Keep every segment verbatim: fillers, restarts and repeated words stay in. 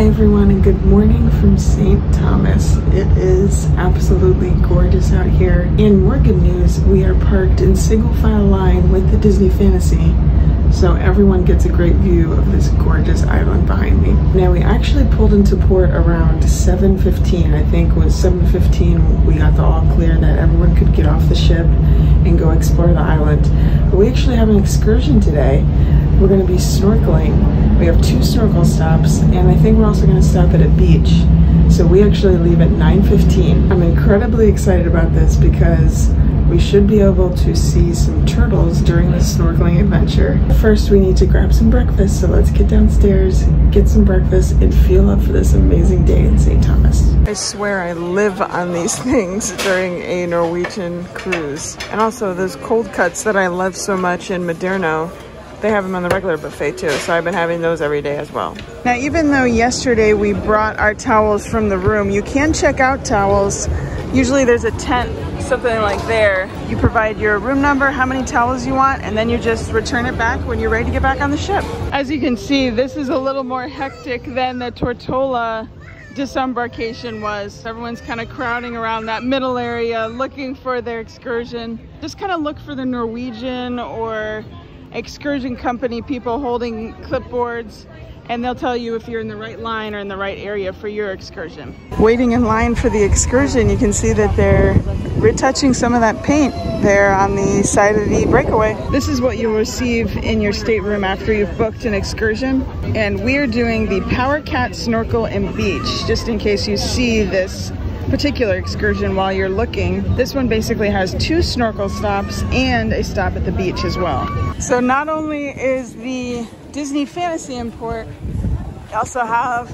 Hi everyone, and good morning from Saint Thomas. It is absolutely gorgeous out here. In more good news, we are parked in single file line with the Disney Fantasy, so everyone gets a great view of this gorgeous island behind me. Now, we actually pulled into port around seven fifteen. I think it was seven fifteen we got the all clear that everyone could get off the ship and go explore the island. But we actually have an excursion today. We're going to be snorkeling. We have two snorkel stops, and I think we're also going to stop at a beach. So we actually leave at nine fifteen. I'm incredibly excited about this because we should be able to see some turtles during this snorkeling adventure. First, we need to grab some breakfast, so let's get downstairs, get some breakfast, and feel up for this amazing day in Saint Thomas. I swear I live on these things during a Norwegian cruise. And also those cold cuts that I love so much in Moderno, they have them on the regular buffet too, so I've been having those every day as well. Now, even though yesterday we brought our towels from the room, you can check out towels. Usually there's a tent, something like there. You provide your room number, how many towels you want, and then you just return it back when you're ready to get back on the ship. As you can see, this is a little more hectic than the Tortola disembarkation was. Everyone's kind of crowding around that middle area looking for their excursion. Just kind of look for the Norwegian or excursion company people holding clipboards, and they'll tell you if you're in the right line or in the right area for your excursion. Waiting in line for the excursion, you can see that they're retouching some of that paint there on the side of the Breakaway. This is what you'll receive in your stateroom after you've booked an excursion. And we're doing the PowerCat snorkel and beach, just in case you see this particular excursion while you're looking. This one basically has two snorkel stops and a stop at the beach as well. So not only is the Disney Fantasy in port, you also have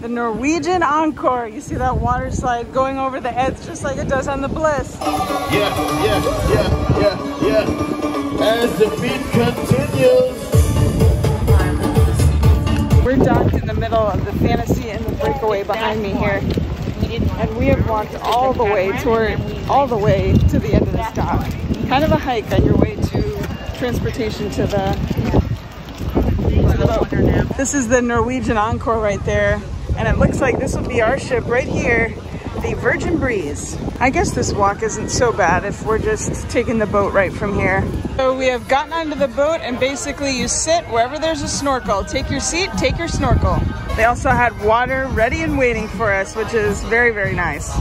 the Norwegian Encore. You see that water slide going over the heads just like it does on the Bliss. Yeah, yeah, yeah, yeah, yeah. As the beat continues. We're docked in the middle of the Fantasy and the Breakaway behind me here. And we have walked all the way toward, all the way to the end of the stop. Kind of a hike on your way to transportation to the, to the boat. This is the Norwegian Encore right there. And it looks like this will be our ship right here, the Virgin Breeze. I guess this walk isn't so bad if we're just taking the boat right from here. So we have gotten onto the boat, and basically you sit wherever there's a snorkel. Take your seat, take your snorkel. They also had water ready and waiting for us, which is very, very nice.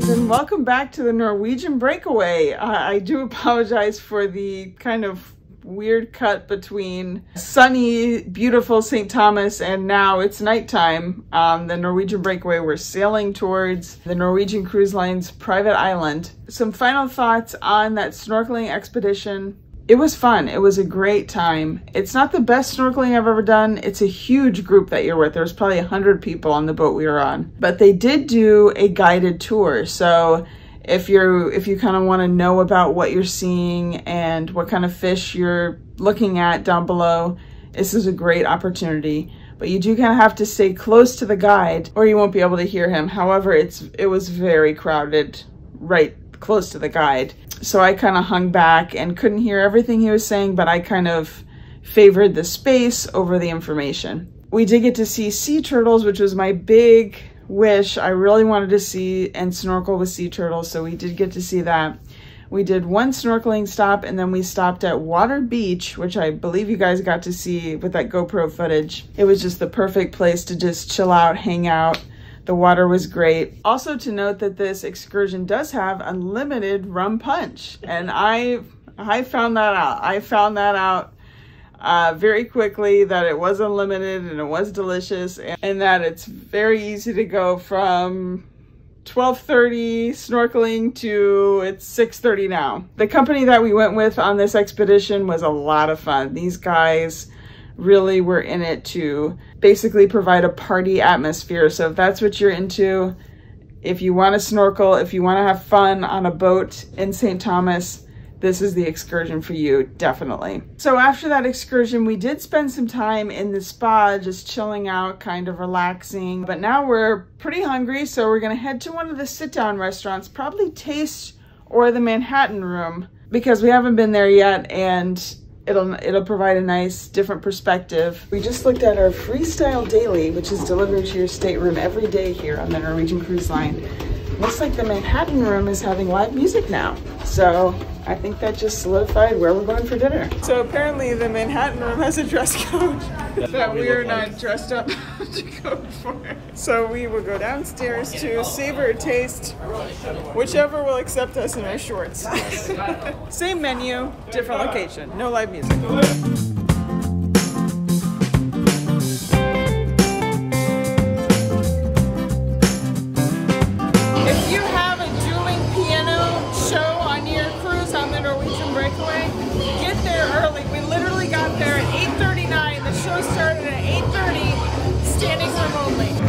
And welcome back to the Norwegian Breakaway. Uh, I do apologize for the kind of weird cut between sunny, beautiful Saint Thomas and now it's nighttime. Um, the Norwegian Breakaway, we're sailing towards the Norwegian Cruise Line's private island. Some final thoughts on that snorkeling expedition. It was fun. It was a great time. It's not the best snorkeling I've ever done. It's a huge group that you're with. There's probably one hundred people on the boat we were on. But they did do a guided tour. So if you're if you kind of want to know about what you're seeing and what kind of fish you're looking at down below, this is a great opportunity. But you do kind of have to stay close to the guide or you won't be able to hear him. However, it's it was very crowded right close to the guide. So I kind of hung back and couldn't hear everything he was saying, but I kind of favored the space over the information. We did get to see sea turtles, which was my big wish. I really wanted to see and snorkel with sea turtles, so we did get to see that. We did one snorkeling stop, and then we stopped at Water Beach, which I believe you guys got to see with that GoPro footage. It was just the perfect place to just chill out, hang out. The water was great. Also to note that this excursion does have unlimited rum punch. And I I found that out. I found that out uh, very quickly that it was unlimited and it was delicious, and, and that it's very easy to go from twelve thirty snorkeling to it's six thirty now. The company that we went with on this expedition was a lot of fun. These guys really were in it to basically provide a party atmosphere. So if that's what you're into, if you want to snorkel, if you want to have fun on a boat in Saint Thomas, this is the excursion for you, definitely. So after that excursion, we did spend some time in the spa, just chilling out, kind of relaxing. But now we're pretty hungry, so we're gonna head to one of the sit-down restaurants, probably Taste or the Manhattan Room, because we haven't been there yet, and it'll, it'll provide a nice, different perspective. We just looked at our Freestyle Daily, which is delivered to your stateroom every day here on the Norwegian Cruise Line. Looks like the Manhattan Room is having live music now. So I think that just solidified where we're going for dinner. So apparently the Manhattan Room has a dress code that we are not dressed up to go for. So we will go downstairs to Savor or Taste, whichever will accept us in our shorts. Same menu, different location, no live music.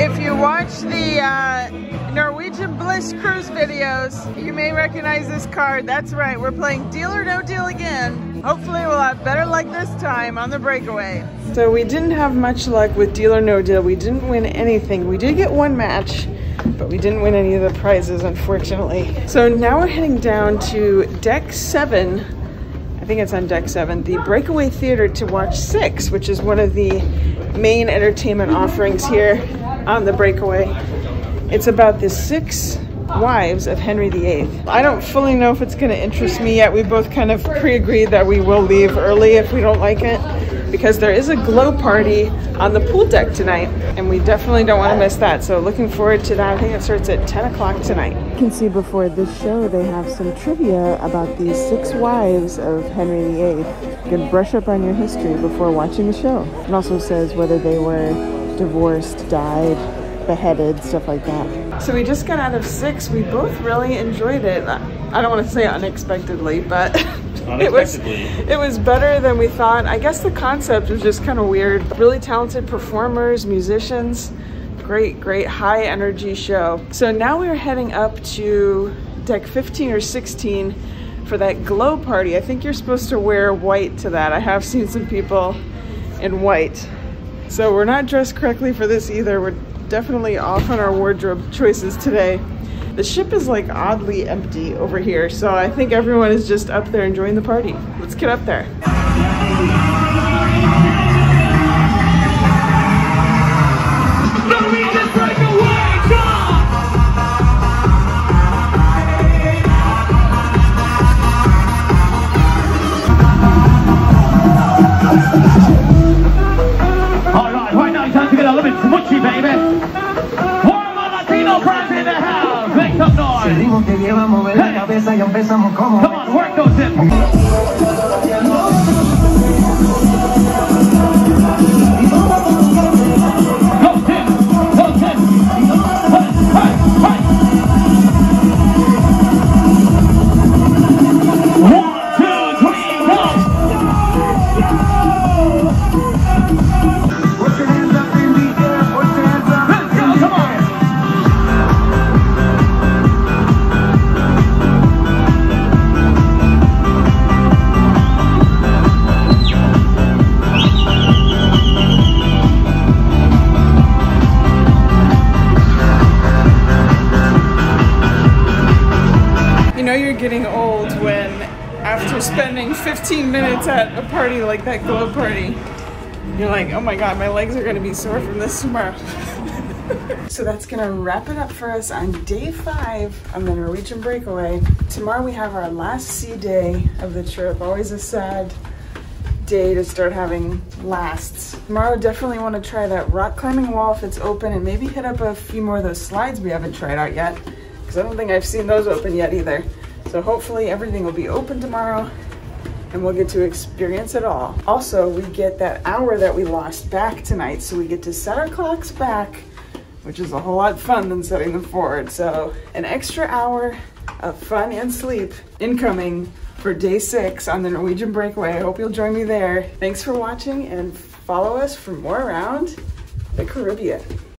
If you watch the uh, Norwegian Bliss cruise videos, you may recognize this card. That's right, we're playing Deal or No Deal again. Hopefully we'll have better luck this time on the Breakaway. So we didn't have much luck with Deal or No Deal. We didn't win anything. We did get one match, but we didn't win any of the prizes, unfortunately. So now we're heading down to deck seven. I think it's on deck seven, the Breakaway Theater, to watch Six, which is one of the main entertainment offerings here on the Breakaway. It's about the six wives of Henry the eighth. I don't fully know if it's going to interest me yet. We both kind of pre-agreed that we will leave early if we don't like it, because there is a glow party on the pool deck tonight, and we definitely don't want to miss that. So looking forward to that. I think it starts at ten o'clock tonight. You can see before this show, they have some trivia about the six wives of Henry the eighth. You can brush up on your history before watching the show. It also says whether they were divorced, died, beheaded, stuff like that. So we just got out of Six. We both really enjoyed it. I don't want to say unexpectedly, but it was it was better than we thought. I guess the concept was just kind of weird. Really talented performers, musicians, great, great high energy show. So now we're heading up to deck fifteen or sixteen for that glow party. I think you're supposed to wear white to that. I have seen some people in white. So we're not dressed correctly for this either. We're definitely off on our wardrobe choices today. The ship is like oddly empty over here, so I think everyone is just up there enjoying the party. Let's get up there. Come on, work those hips. fifteen minutes at a party like that glow party, you're like, oh my god, my legs are gonna be sore from this tomorrow. So that's gonna wrap it up for us on day five on the Norwegian Breakaway. Tomorrow we have our last sea day of the trip. Always a sad day to start having lasts. Tomorrow definitely want to try that rock climbing wall if it's open, and maybe hit up a few more of those slides we haven't tried out yet, because I don't think I've seen those open yet either. So hopefully everything will be open tomorrow and we'll get to experience it all. Also, we get that hour that we lost back tonight, so we get to set our clocks back. which is a whole lot of fun than setting them forward. So an extra hour of fun and sleep incoming for day six on the Norwegian Breakaway. I hope you'll join me there. Thanks for watching and follow us for more around the Caribbean.